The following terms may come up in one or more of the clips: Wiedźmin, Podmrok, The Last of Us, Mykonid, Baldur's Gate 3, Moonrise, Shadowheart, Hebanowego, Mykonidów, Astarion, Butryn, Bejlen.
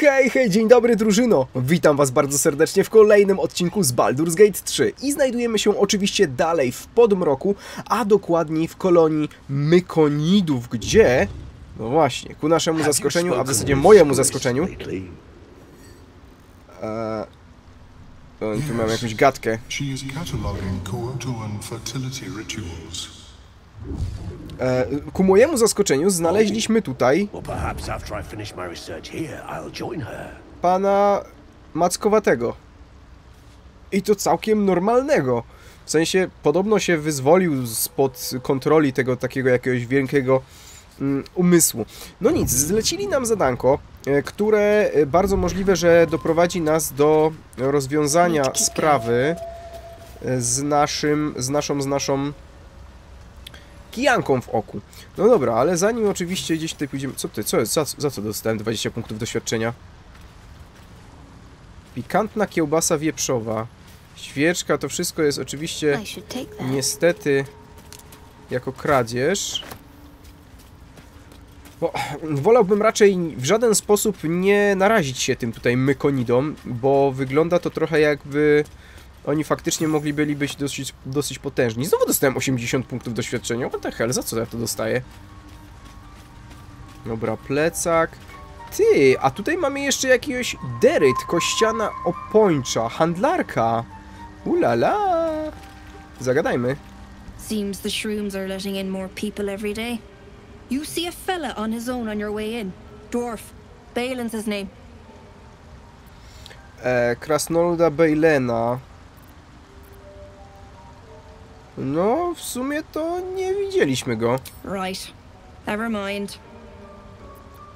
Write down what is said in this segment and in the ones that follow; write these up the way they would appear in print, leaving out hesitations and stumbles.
Hej, hej, dzień dobry drużyno! Witam was bardzo serdecznie w kolejnym odcinku z Baldur's Gate 3 i znajdujemy się oczywiście dalej w Podmroku, a dokładniej w kolonii Mykonidów, gdzie... No właśnie, ku naszemu zaskoczeniu, a w zasadzie mojemu zaskoczeniu... Tu mam jakąś gadkę. Ku mojemu zaskoczeniu znaleźliśmy tutaj pana Mackowatego. I to całkiem normalnego. W sensie, podobno się wyzwolił spod kontroli tego takiego jakiegoś wielkiego umysłu. No nic, zlecili nam zadanko, które bardzo możliwe, że doprowadzi nas do rozwiązania sprawy z naszą kijanką w oku. No dobra, ale zanim oczywiście gdzieś tutaj pójdziemy... Co ty? Za co dostałem 20 punktów doświadczenia? Pikantna kiełbasa wieprzowa. Świeczka, to wszystko jest oczywiście niestety jako kradzież. Bo wolałbym raczej w żaden sposób nie narazić się tym tutaj mykonidom, bo wygląda to trochę jakby... Oni faktycznie mogli byli być dosyć potężni. Znowu dostałem 80 punktów doświadczenia. What the hell, za co ja to dostaję? Dobra, plecak. Ty, a tutaj mamy jeszcze jakiegoś deryt, kościana opończa, handlarka. Ulala. Zagadajmy. Seems the shrooms are letting in more people every day. You see a fella on his own on your way in. Dwarf. Bejlen's his name. Krasnoluda Bejlena. No, w sumie to nie widzieliśmy go. Right. Never mind.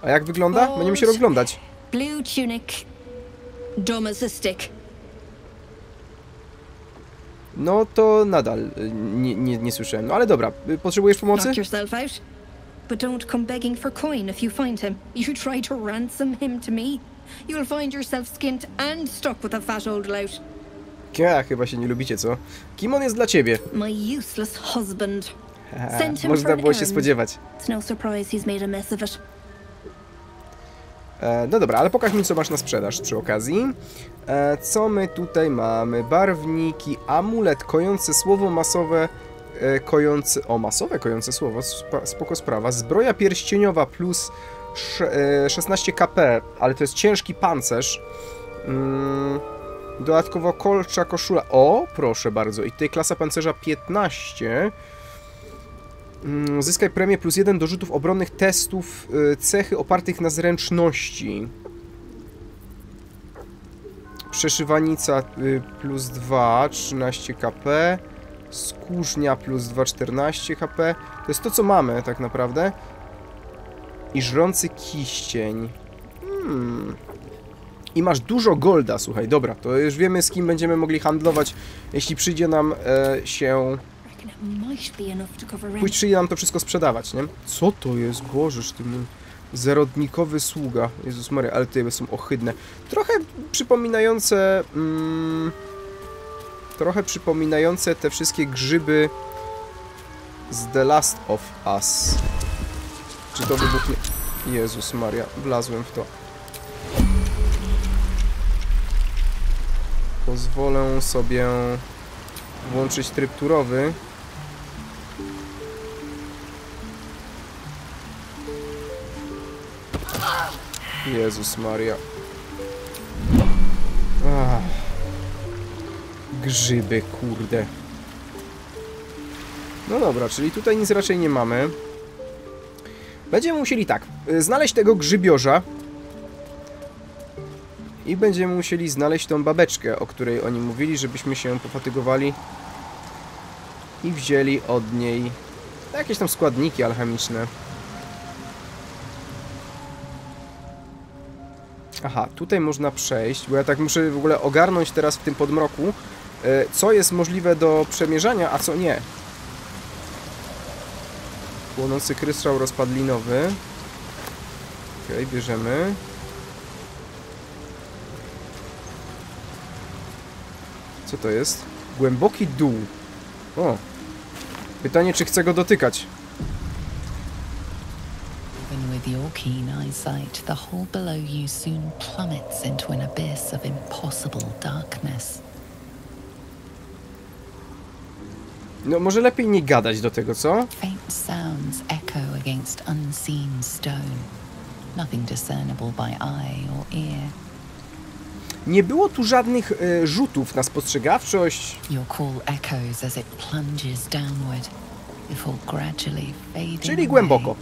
A jak wygląda? Będziemy się rozglądać. Blue tunic. Dumb as a stick. No to nadal nie słyszałem. No ale dobra, potrzebujesz pomocy? Knock yourself out. But don't come begging for coin if you find him. You try to ransom him to me. You'll find yourself skint and stuck with a fat old lout. Ja, chyba się nie lubicie, co? Kim on jest dla ciebie? My useless husband. Można było się spodziewać. No dobra, ale pokaż mi, co masz na sprzedaż przy okazji. Co my tutaj mamy? Barwniki, amulet, kojące słowo, masowe, kojące... O, masowe kojące słowo, spoko sprawa. Zbroja pierścieniowa plus 16 KP, ale to jest ciężki pancerz. Dodatkowo kolcza koszula. O, proszę bardzo. I tutaj klasa pancerza 15. Zyskaj premię plus 1 do rzutów obronnych, testów, cechy opartych na zręczności. Przeszywanica plus 2, 13 KP. Skórznia plus 2, 14 KP. To jest to, co mamy tak naprawdę. I żrący kiścień. I masz dużo golda, słuchaj, dobra, to już wiemy, z kim będziemy mogli handlować, jeśli przyjdzie nam przyjdzie nam to wszystko sprzedawać, nie? Co to jest? Bożeż, ty mój zarodnikowy sługa. Jezus Maria, ale te są ohydne. Trochę przypominające... trochę przypominające te wszystkie grzyby z The Last of Us. Czy to wybuchnie? Jezus Maria, wlazłem w to. Pozwolę sobie włączyć tryb turowy. Jezus Maria. Ach. Grzyby, kurde. No dobra, czyli tutaj nic raczej nie mamy. Będziemy musieli tak, znaleźć tego grzybiorza. I będziemy musieli znaleźć tą babeczkę, o której oni mówili, żebyśmy się pofatygowali i wzięli od niej jakieś tam składniki alchemiczne. Aha, tutaj można przejść, bo ja tak muszę w ogóle ogarnąć teraz w tym podmroku, co jest możliwe do przemierzania, a co nie. Płonący kryształ rozpadlinowy. Okej, bierzemy. Co to jest? Głęboki dół. O! Pytanie, czy chcę go dotykać? your keen eyesight, the hole below you soon plummets into an abyss of impossible darkness. No, może lepiej nie gadać do tego, co? Faint sounds echo against unseen stone. Nothing discernible by eye or ear. Nie było tu żadnych rzutów na spostrzegawczość. Your call echoes as it plunges downward, before gradually fading away. Czyli głęboko.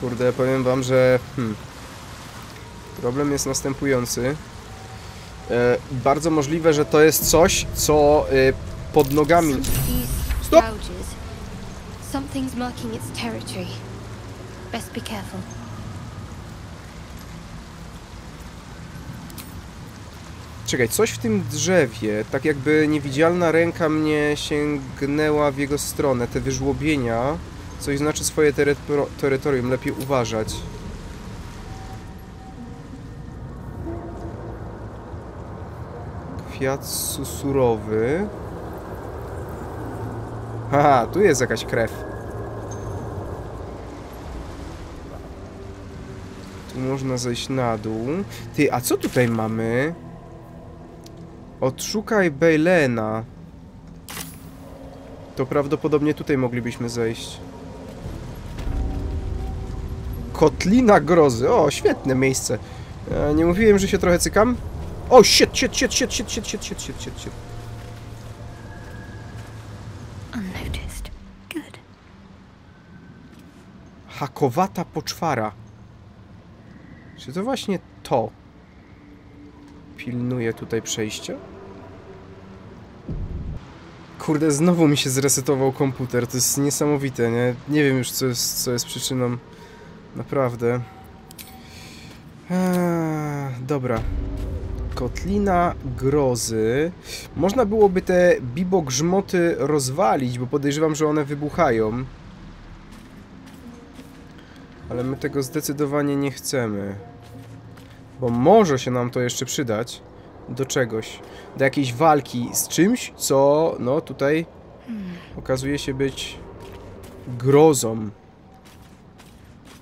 Kurde, powiem wam, że problem jest następujący. Bardzo możliwe, że to jest coś, co pod nogami... Stop! Czekaj, coś w tym drzewie, tak jakby niewidzialna ręka mnie sięgnęła w jego stronę, te wyżłobienia... Coś znaczy swoje terytorium, lepiej uważać. Kwiat susurowy. Haha, tu jest jakaś krew. Tu można zejść na dół. Ty, a co tutaj mamy? Odszukaj Bejlena. To prawdopodobnie tutaj moglibyśmy zejść. Kotlina grozy. O, świetne miejsce. Nie mówiłem, że się trochę cykam? O, shit. Hakowata poczwara. Czy to właśnie to pilnuje tutaj przejście? Kurde, znowu mi się zresetował komputer. To jest niesamowite, nie? Nie wiem już, co jest przyczyną. Naprawdę. Dobra. Kotlina grozy. Można byłoby te bibogrzmoty rozwalić, bo podejrzewam, że one wybuchają. Ale my tego zdecydowanie nie chcemy. Bo może się nam to jeszcze przydać. Do czegoś. Do jakiejś walki z czymś, co no tutaj okazuje się być grozą.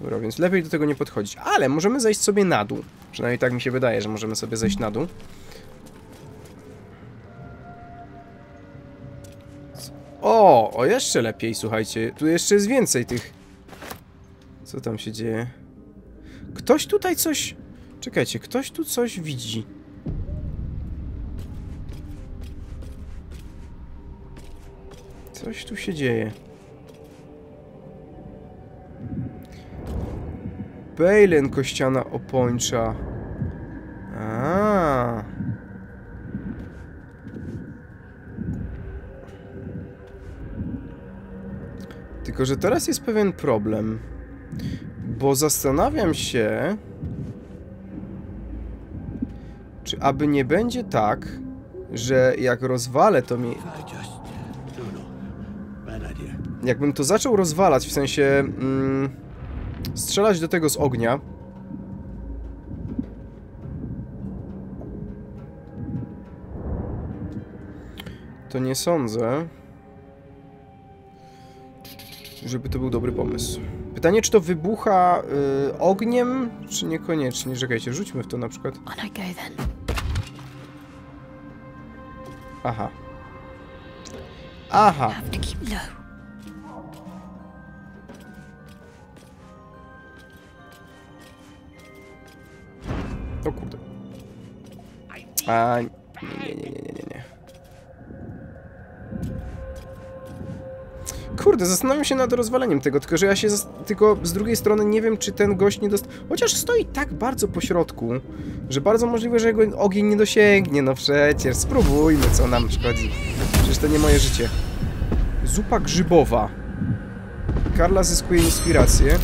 Dobra, więc lepiej do tego nie podchodzić. Ale możemy zejść sobie na dół. Przynajmniej tak mi się wydaje, że możemy sobie zejść na dół. O, jeszcze lepiej, słuchajcie. Tu jeszcze jest więcej tych... Co tam się dzieje? Ktoś tutaj coś... Czekajcie, ktoś tu coś widzi. Coś tu się dzieje. Bejlen, kościana opończa. A. Tylko że teraz jest pewien problem. Bo zastanawiam się, czy aby nie będzie tak, że jak rozwalę to mi... Jakbym to zaczął rozwalać, w sensie strzelać do tego z ognia, to nie sądzę, żeby to był dobry pomysł. Pytanie, czy to wybucha ogniem, czy niekoniecznie. Czekajcie, rzućmy w to na przykład. Aha. Aha. O kurde. A, nie. Kurde, zastanawiam się nad rozwaleniem tego, tylko że ja się... Tylko z drugiej strony nie wiem, czy ten gość nie Chociaż stoi tak bardzo po środku, że bardzo możliwe, że jego ogień nie dosięgnie. No przecież, spróbujmy, co nam szkodzi. Przecież to nie moje życie. Zupa grzybowa. Karla zyskuje inspirację.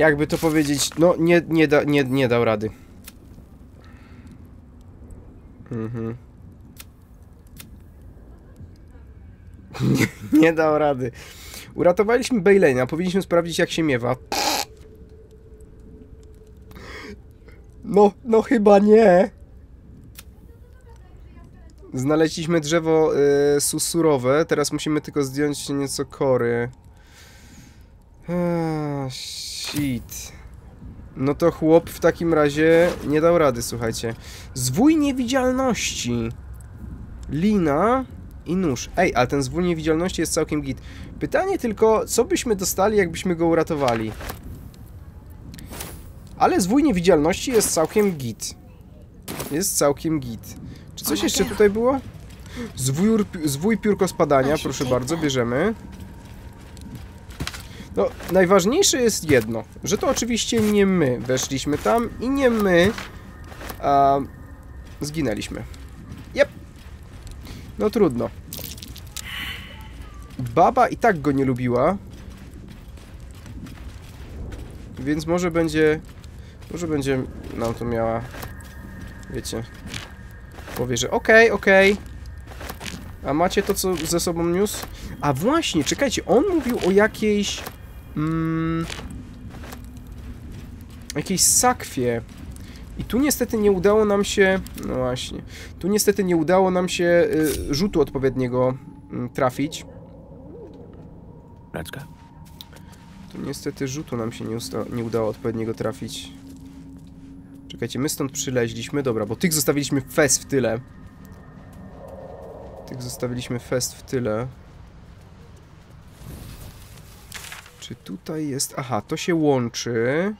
jakby to powiedzieć, no nie dał rady. Mhm. Nie dał rady. Uratowaliśmy Bejlena, powinniśmy sprawdzić, jak się miewa. No chyba nie. Znaleźliśmy drzewo susurowe, teraz musimy tylko zdjąć nieco kory. Shit. No to chłop w takim razie nie dał rady, słuchajcie. Zwój niewidzialności. Lina i nóż. Ej, ale ten zwój niewidzialności jest całkiem git. Pytanie tylko, co byśmy dostali, jakbyśmy go uratowali. Ale zwój niewidzialności jest całkiem git. Jest całkiem git. Czy coś jeszcze tutaj było? Zwój piórko spadania, proszę bardzo, bierzemy. No, najważniejsze jest jedno, że to oczywiście nie my weszliśmy tam i nie my zginęliśmy. Jep. No trudno. Baba i tak go nie lubiła. Więc może będzie nam to miała, wiecie, powie, że okej. A macie to, co ze sobą niósł? A właśnie, czekajcie, on mówił o jakiejś... jakiejś sakwie. I tu niestety nie udało nam się... No właśnie. Tu niestety nie udało nam się rzutu odpowiedniego trafić. Raczka. Tu niestety rzutu nam się nie udało odpowiedniego trafić. Czekajcie, my stąd przyleźliśmy. Dobra, bo tych zostawiliśmy fez w tyle. Tych zostawiliśmy fest w tyle. Czy tutaj jest... Aha, to się łączy.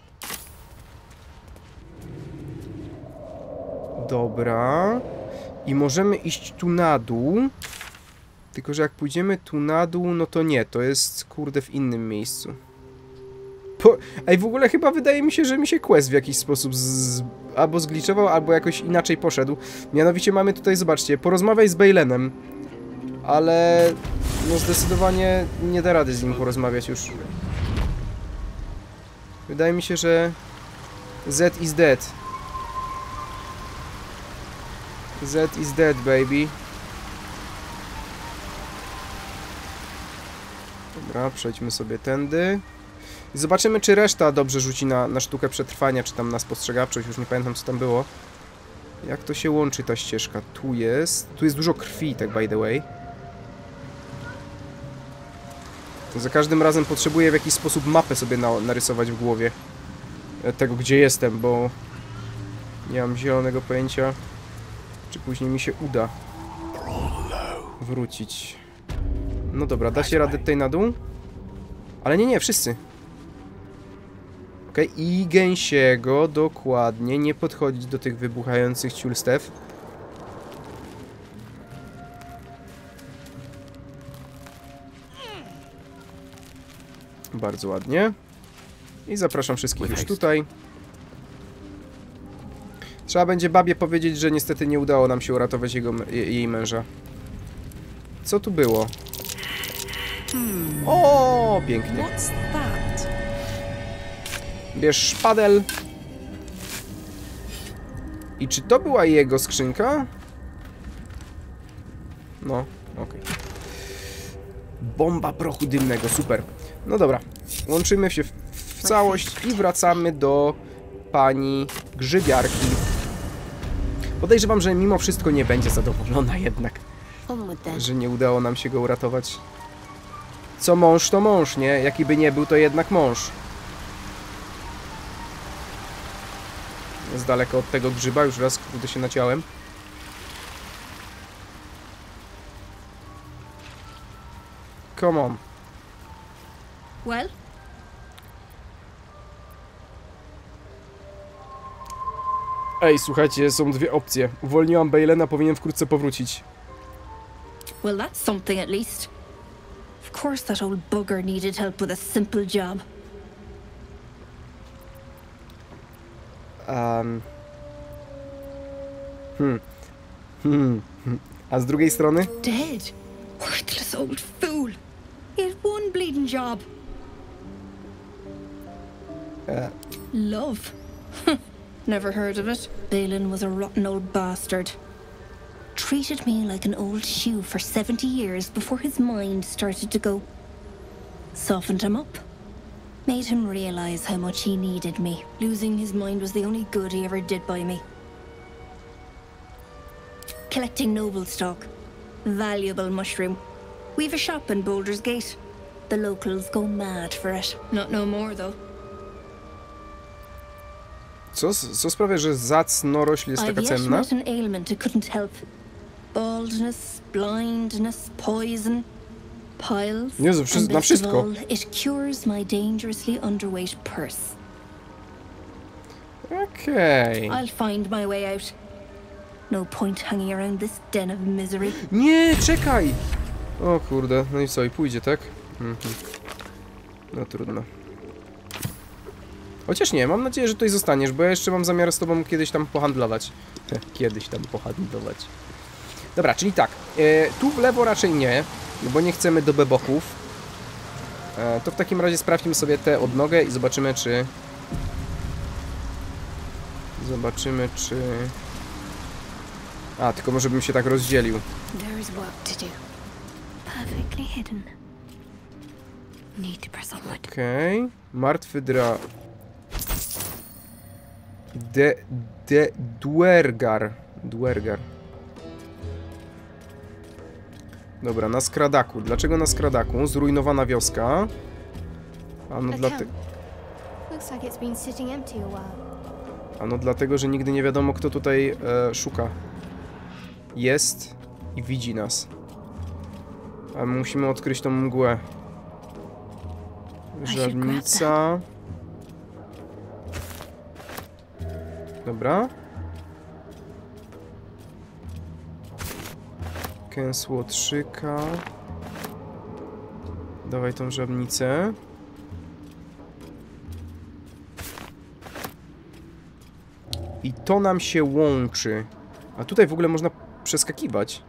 Dobra. I możemy iść tu na dół. Tylko, że jak pójdziemy tu na dół, no to nie. To jest, kurde, w innym miejscu. Ej, w ogóle chyba wydaje mi się, że mi się quest w jakiś sposób albo zgliczował, albo jakoś inaczej poszedł. Mianowicie mamy tutaj, zobaczcie, porozmawiaj z Bejlenem. Ale no zdecydowanie nie da rady z nim porozmawiać już. Wydaje mi się, że Z is dead. Z is dead, baby. Dobra, przejdźmy sobie tędy. I zobaczymy, czy reszta dobrze rzuci na sztukę przetrwania, czy tam na spostrzegawczość, już nie pamiętam, co tam było. Jak to się łączy, ta ścieżka? Tu jest dużo krwi, tak by the way. To za każdym razem potrzebuję w jakiś sposób mapę sobie narysować w głowie. Tego, gdzie jestem, bo... nie mam zielonego pojęcia, czy później mi się uda wrócić. No dobra, da się radę tutaj na dół? Ale nie, wszyscy. Okej, okay. I gęsiego, dokładnie, nie podchodzić do tych wybuchających ciulstew. Bardzo ładnie. I zapraszam wszystkich już tutaj. Trzeba będzie babie powiedzieć, że niestety nie udało nam się uratować jej męża. Co tu było? O, pięknie. Bierz szpadel. I czy to była jego skrzynka? No, okej. Bomba prochu dymnego, super. No dobra, łączymy się w całość i wracamy do pani grzybiarki. Podejrzewam, że mimo wszystko nie będzie zadowolona jednak, że nie udało nam się go uratować. Co mąż, to mąż, nie? Jaki by nie był, to jednak mąż. Jest daleko od tego grzyba, już raz kurde się naciąłem. Come on. Well? Ej, słuchajcie, są dwie opcje. Uwolniłam Bejlena, powinien wkrótce powrócić. Well, that's something at least. Of course that old bugger needed help with a simple job. A z drugiej strony? Dead. Worthless old fool. He had one bleeding job. Love? Never heard of it. Bejlen was a rotten old bastard. Treated me like an old shoe for 70 years before his mind started to go. Softened him up. Made him realize how much he needed me. Losing his mind was the only good he ever did by me. Collecting noble stock. Valuable mushroom. We've a shop in Baldur's Gate. The locals go mad for it. Not no more though. Co sprawia, że zacno rośl jest taka cenna? I've yet met an ailment I couldn't help. Baldness, blindness, poison, piles. Jezu, na wszystko. It cures my dangerously underweight purse. Okej. Okay. I'll find my way out. No point hanging around this den of misery. Nie, czekaj. O kurde, no i co, i pójdzie, tak? No trudno. Chociaż nie, mam nadzieję, że tutaj zostaniesz, bo ja jeszcze mam zamiar z tobą kiedyś tam pohandlować. Dobra, czyli tak, tu w lewo raczej nie, bo nie chcemy do beboków. To w takim razie sprawdźmy sobie tę odnogę i zobaczymy, czy... A, tylko może bym się tak rozdzielił. Okej, martwy Duergar. Dobra, na skradaku. Dlaczego na skradaku? Zrujnowana wioska. Ano dlatego... Ano dlatego, że nigdy nie wiadomo, kto tutaj szuka. Jest i widzi nas. A my musimy odkryć tą mgłę. Żarnica. Dobra. Kęs łotrzyka. Dawaj tą żabnicę. I to nam się łączy. A tutaj w ogóle można przeskakiwać.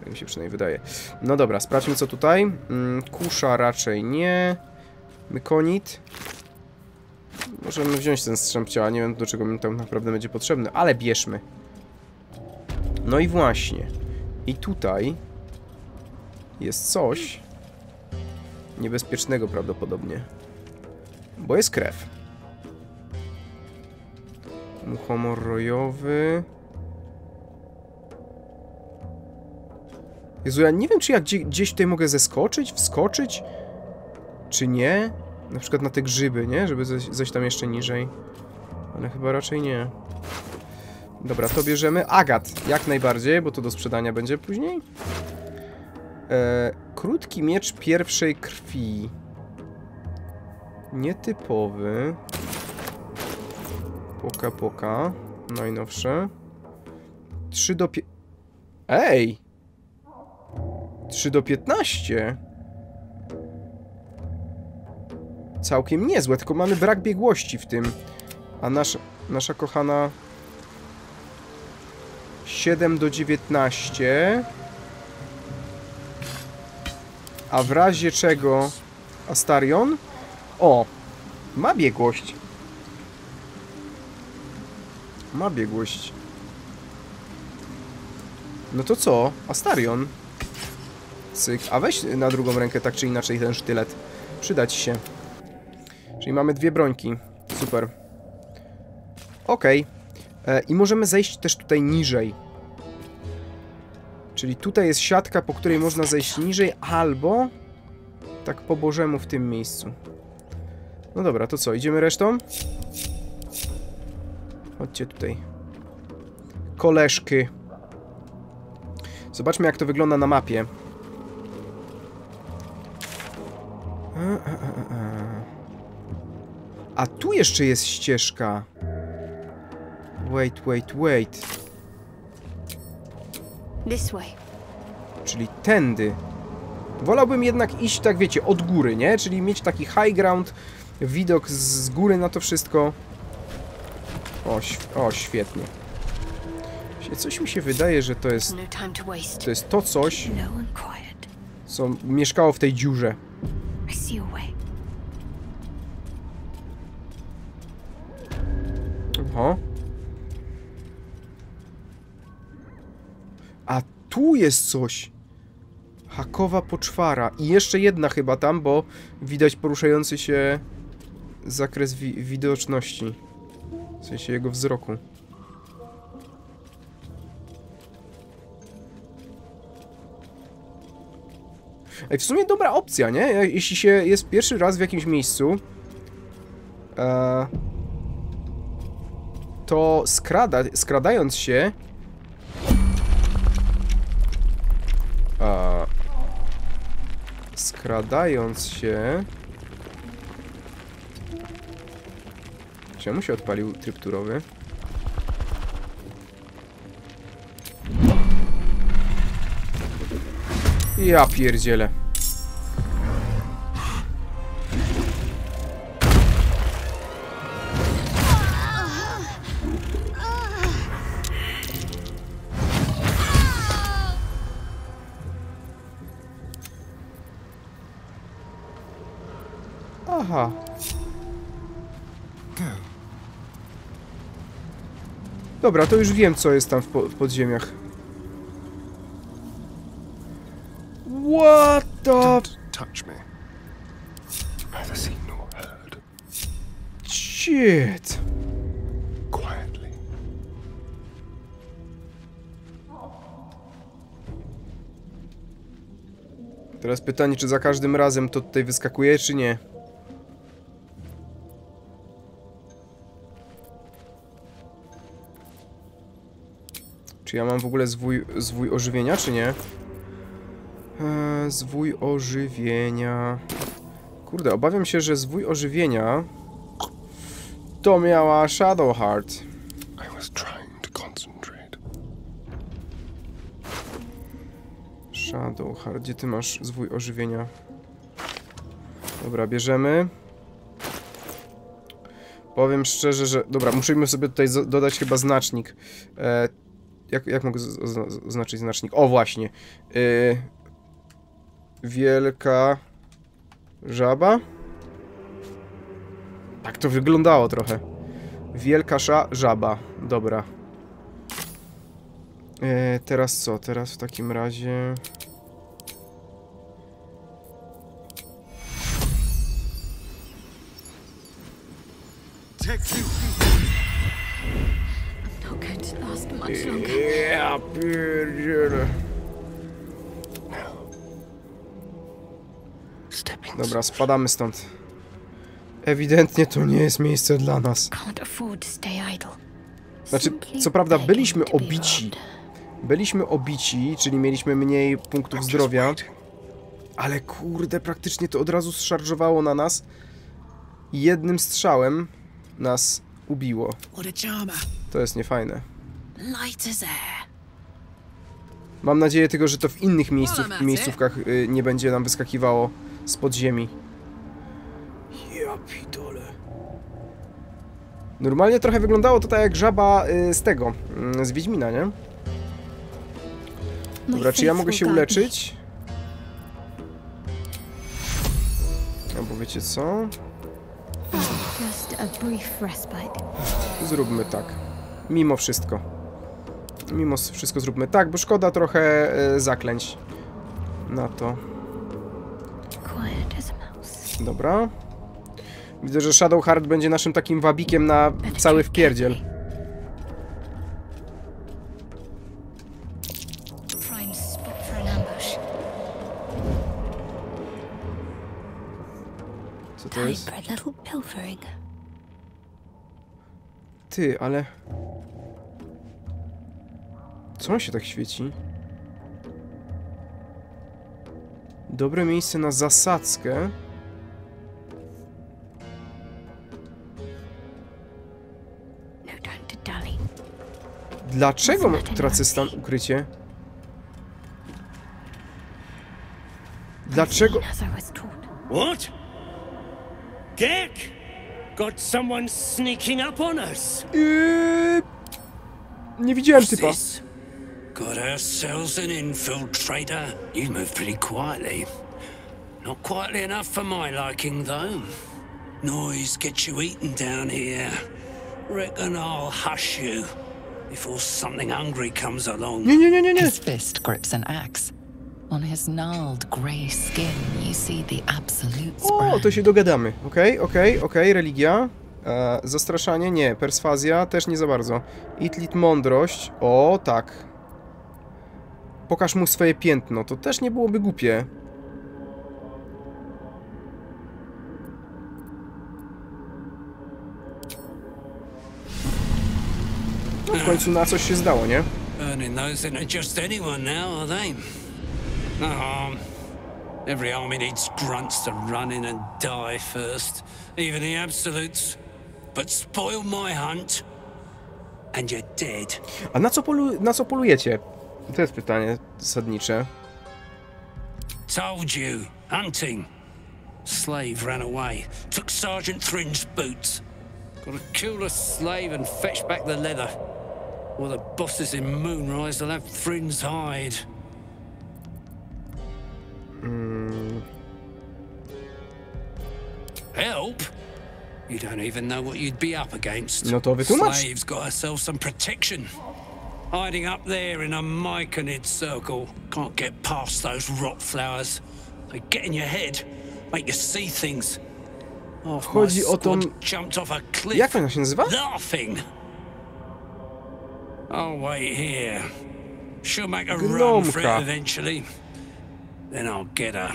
Tak mi się przynajmniej wydaje. No dobra, sprawdźmy co tutaj. Kusza raczej nie. Mykonid. Możemy wziąć ten strzęp ciała, nie wiem do czego mi tam naprawdę będzie potrzebny, ale bierzmy. No i właśnie. I tutaj jest coś niebezpiecznego prawdopodobnie. Bo jest krew. Muchomor rojowy. Jezu, ja nie wiem czy ja gdzieś tutaj mogę zeskoczyć, wskoczyć, czy nie. Na przykład na te grzyby, nie? Żeby zejść tam jeszcze niżej. Ale chyba raczej nie. Dobra, to bierzemy agat. Jak najbardziej, bo to do sprzedania będzie później. Krótki miecz pierwszej krwi. Nietypowy. Poka, poka. Najnowsze. 3 do 5... Ej! 3 do 15! Całkiem niezłe, tylko mamy brak biegłości w tym. A nasza kochana... 7 do 19. A w razie czego... Astarion? O! Ma biegłość. Ma biegłość. No to co? Astarion? Cyk. A weź na drugą rękę tak czy inaczej ten sztylet. Przyda ci się. Czyli mamy 2 brońki. Super. Okej. I możemy zejść też tutaj niżej. Czyli tutaj jest siatka, po której można zejść niżej, albo... Tak po bożemu w tym miejscu. No dobra, to co? Idziemy resztą? Chodźcie tutaj. Koleżki. Zobaczmy, jak to wygląda na mapie. A tu jeszcze jest ścieżka. Wait. This way. Czyli tędy. Wolałbym jednak iść, tak wiecie, od góry, nie? Czyli mieć taki high ground, widok z góry na to wszystko. O, świetnie. Coś mi się wydaje, że to jest... To jest to coś, co mieszkało w tej dziurze. Oho. A tu jest coś. Hakowa poczwara. I jeszcze jedna chyba tam, bo widać poruszający się zakres widoczności. W sensie jego wzroku. Ej, w sumie dobra opcja, nie? Jeśli się jest pierwszy raz w jakimś miejscu, to skradając się, czemu się odpalił tryb turowy? Ja pierdzielę. Aha. Dobra, to już wiem, co jest tam w podziemiach. What the... Shit. Teraz pytanie, czy za każdym razem to tutaj wyskakuje, czy nie? Czy ja mam w ogóle zwój ożywienia, czy nie? Zwój ożywienia... Kurde, obawiam się, że zwój ożywienia... To miała Shadowheart. Shadowheart, gdzie ty masz zwój ożywienia? Dobra, bierzemy. Powiem szczerze, że... Dobra, musimy sobie tutaj dodać chyba znacznik. Jak mogę oznaczyć znacznik? O, właśnie. Wielka żaba? Tak to wyglądało trochę. Wielka żaba. Dobra. Teraz co? Teraz w takim razie... Ja pierdzielę. Dobra, spadamy stąd. Ewidentnie to nie jest miejsce dla nas. Znaczy, co prawda byliśmy obici. Czyli mieliśmy mniej punktów zdrowia. Ale kurde, praktycznie to od razu zszarżowało na nas. Jednym strzałem nas ubiło. To jest niefajne. Mam nadzieję tylko, że to w innych miejscówkach nie będzie nam wyskakiwało z podziemi. Ja pitole. Normalnie trochę wyglądało to tak jak żaba z tego, z Wiedźmina, nie? Dobra, czy ja mogę się uleczyć? No bo wiecie co? Zróbmy tak. Mimo wszystko. Mimo wszystko zróbmy tak, bo szkoda trochę zaklęć na to. Dobra. Widzę, że Shadowheart będzie naszym takim wabikiem na cały wpierdziel. Co to jest? Ty, ale... Co on się tak świeci? Dobre miejsce na zasadzkę. Dlaczego tracę stan ukrycie? Dlaczego? What? Gek! Got someone sneaking up on us. Nie widziałem typa. Got ourselves an infiltrator. You move pretty quietly. Not quietly enough for my liking, though. Noise gets you eaten down here. Reckon I'll hush you before something hungry comes along. No. His fist grips an axe. On his gnarled grey skin you see the absolute sprite. O, to się dogadamy. Okej, religia. Zastraszanie? Nie. Perswazja? Też nie za bardzo. Itlit mądrość. O, tak. Pokaż mu swoje piętno. To też nie byłoby głupie. No, w końcu na coś się zdało, nie? Every army needs grunts to run in and die first, even the absolutes. But spoil my hunt, and you're dead. A na co polujecie? To jest pytanie zasadnicze. Told you, hunting. Slave ran away, took Sergeant Thringe's boots. Gotta kill the slave and fetch back the leather. Or the bosses in Moonrise will have Thringe's hide. Help? You don't even know what you'd be up against. No to wytłumacz. Slaves got herself some protection. Hiding up there in a Mykonid circle. Can't get past those rot flowers. They get in your head, make you see things. Chodzi o to, jak ona się nazywa? Laughing. I'll wait here. She'll make a run for it eventually. Then I'll get her.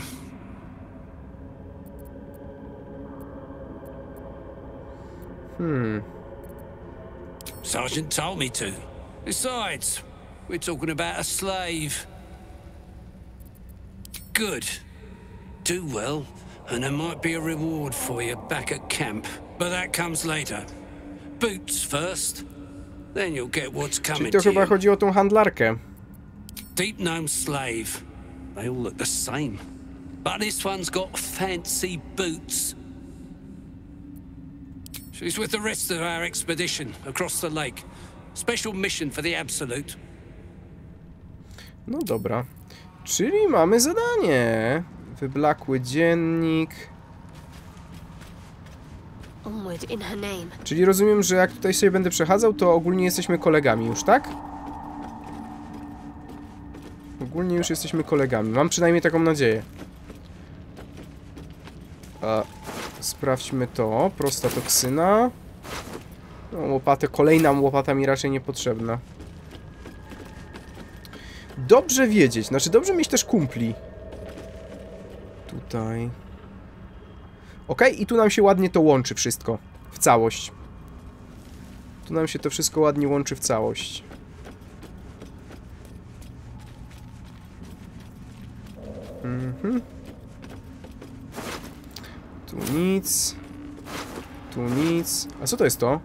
Sergeant told me to. Besides, we're talking about a slave. Good. Do well, and there might be a reward for you back at camp. But that comes later. Boots first, then you'll get what's coming to you. Czyli to chyba chodzi o tą handlarkę. Deep gnome slave. They all look the same. But this one's got fancy boots. She's with the rest of our expedition across the lake. Special mission for the absolute. No dobra. Czyli mamy zadanie. Wyblakły dziennik. Czyli rozumiem, że jak tutaj sobie będę przechadzał, to ogólnie jesteśmy kolegami już, tak? Ogólnie już jesteśmy kolegami. Mam przynajmniej taką nadzieję. Sprawdźmy to. Prosta toksyna. No, łopatę. Kolejna łopata mi raczej niepotrzebna. Dobrze wiedzieć. Znaczy, dobrze mieć też kumpli. Tutaj. Okej, i tu nam się ładnie to łączy wszystko. W całość. Tu nam się to wszystko ładnie łączy w całość. Tu nic. Tu nic. A co to jest to?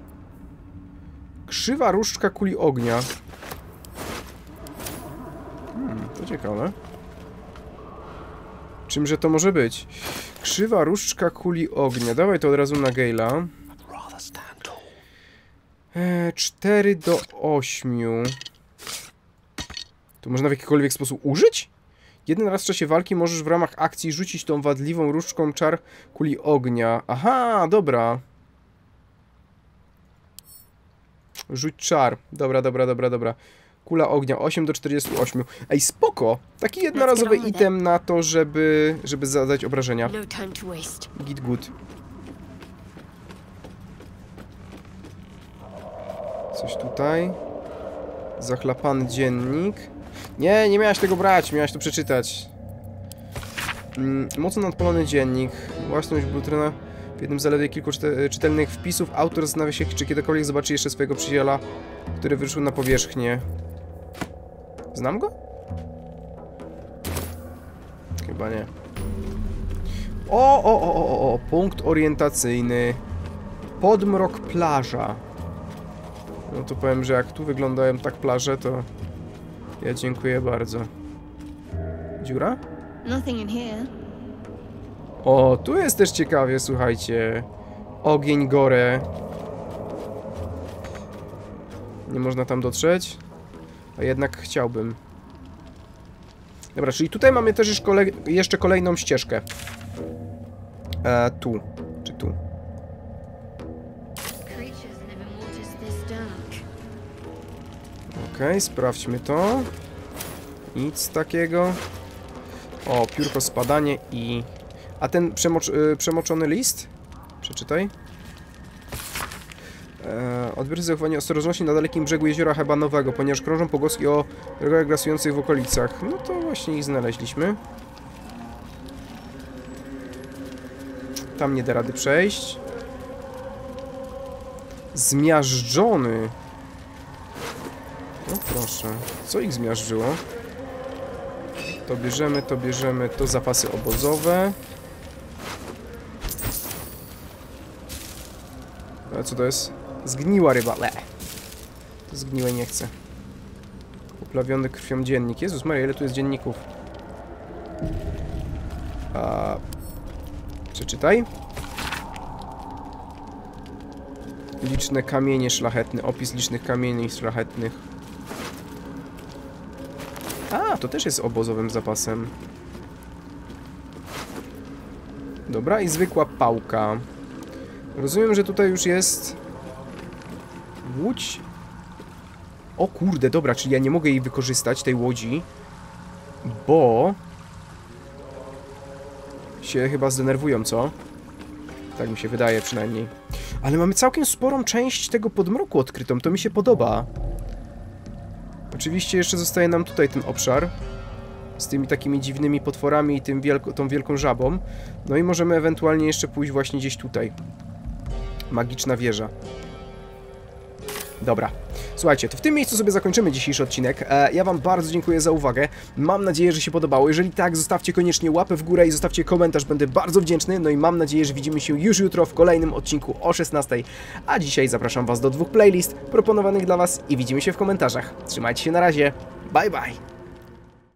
Krzywa różdżka kuli ognia. To ciekawe. Czymże to może być? Krzywa różdżka kuli ognia. Dawaj to od razu na Gale'a. 4 do 8. To można w jakikolwiek sposób użyć? Jeden raz w czasie walki możesz w ramach akcji rzucić tą wadliwą różdżką czar kuli ognia. Aha, dobra. Rzuć czar. Dobra. Kula ognia 8 do 48. Ej, spoko! Taki jednorazowy item na to, żeby zadać obrażenia. Git good. Coś tutaj. Zachlapany dziennik. Nie, nie miałaś tego brać, miałaś to przeczytać. Mocno nadpalony dziennik. Własność Butryna. W jednym zaledwie kilku czytelnych wpisów autor zastanawia się, czy kiedykolwiek zobaczy jeszcze swojego przyjaciela, który wyruszył na powierzchnię. Znam go? Chyba nie. O, punkt orientacyjny. Podmrok plaża. No to powiem, że jak tu wyglądają tak plaże, to... Ja dziękuję bardzo. Dziura? O, tu jest też ciekawie, słuchajcie. Ogień gore. Nie można tam dotrzeć. A jednak chciałbym. Dobra, czyli tutaj mamy też już jeszcze kolejną ścieżkę. Tu. Czy tu? Okej, sprawdźmy to. Nic takiego. O, piórko, spadanie i... A ten przemoczony list? Przeczytaj. Odbiorcy zachowanie ostrożności na dalekim brzegu jeziora Hebanowego, ponieważ krążą pogłoski o rogach grasujących w okolicach. No to właśnie ich znaleźliśmy. Tam nie da rady przejść. Zmiażdżony. No proszę. Co ich zmiażdżyło? To bierzemy, to zapasy obozowe. Ale co to jest? Zgniła ryba. Le. To zgniłe nie chcę. Uplawiony krwią dziennik. Jezus Maria, ile tu jest dzienników? Przeczytaj. Liczne kamienie szlachetne. Opis licznych kamieni szlachetnych. A, to też jest obozowym zapasem. Dobra, i zwykła pałka. Rozumiem, że tutaj już jest... łódź. O kurde, dobra, czyli ja nie mogę jej wykorzystać, tej łodzi. Bo... się chyba zdenerwują, co? Tak mi się wydaje przynajmniej. Ale mamy całkiem sporą część tego podmroku odkrytą, to mi się podoba. Oczywiście jeszcze zostaje nam tutaj ten obszar z tymi takimi dziwnymi potworami i tym tą wielką żabą. No i możemy ewentualnie jeszcze pójść właśnie gdzieś tutaj. Magiczna wieża. Dobra. Słuchajcie, to w tym miejscu sobie zakończymy dzisiejszy odcinek. Ja wam bardzo dziękuję za uwagę. Mam nadzieję, że się podobało. Jeżeli tak, zostawcie koniecznie łapę w górę i zostawcie komentarz. Będę bardzo wdzięczny. No i mam nadzieję, że widzimy się już jutro w kolejnym odcinku o 16:00. A dzisiaj zapraszam was do 2 playlist proponowanych dla was i widzimy się w komentarzach. Trzymajcie się, na razie. Bye, bye.